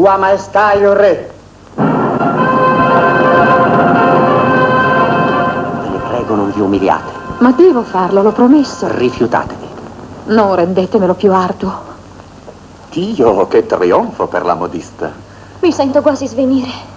Sua Maestà il Re. Vi prego, non vi umiliate. Ma devo farlo, l'ho promesso. Rifiutatevi. Non rendetemelo più arduo. Dio, che trionfo per la modista. Mi sento quasi svenire.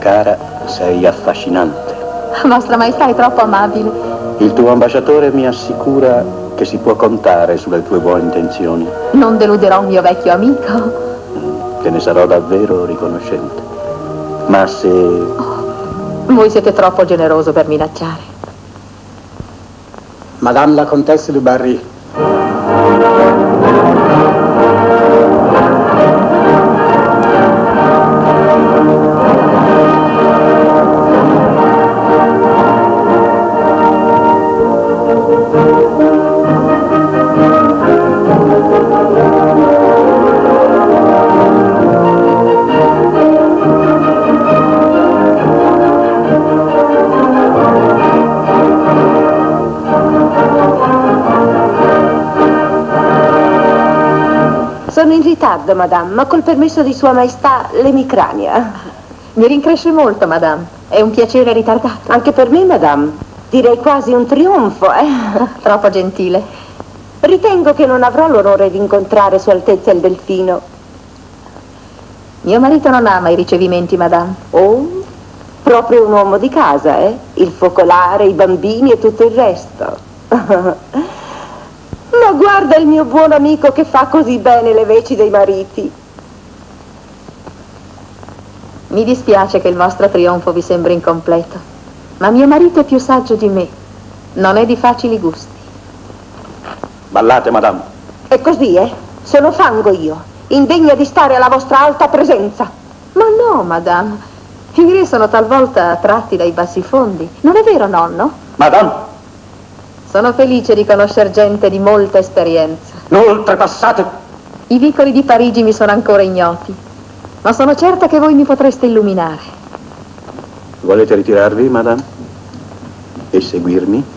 Cara, sei affascinante. Vostra Maestà è troppo amabile. Il tuo ambasciatore mi assicura che si può contare sulle tue buone intenzioni. Non deluderò un mio vecchio amico. Te ne sarò davvero riconoscente. Ma se... Oh, voi siete troppo generoso per minacciare. Madame la Contessa Du Barry. Sono in ritardo, madame, ma col permesso di Sua Maestà l'emicrania. Mi rincresce molto, madame. È un piacere ritardato. Anche per me, madame. Direi quasi un trionfo, Troppo gentile. Ritengo che non avrò l'onore di incontrare Sua Altezza il Delfino. Mio marito non ama i ricevimenti, madame. Oh, proprio un uomo di casa, Il focolare, i bambini e tutto il resto. Ma guarda il mio buon amico che fa così bene le veci dei mariti. Mi dispiace che il vostro trionfo vi sembri incompleto, ma mio marito è più saggio di me. Non è di facili gusti. Ballate, madame. E così, Sono fango io, indegna di stare alla vostra alta presenza. Ma no, madame. I miei sono talvolta attratti dai bassi fondi. Non è vero, nonno? Madame! Sono felice di conoscere gente di molta esperienza. Non oltrepassate! I vicoli di Parigi mi sono ancora ignoti, ma sono certa che voi mi potreste illuminare. Volete ritirarvi, madame? E seguirmi?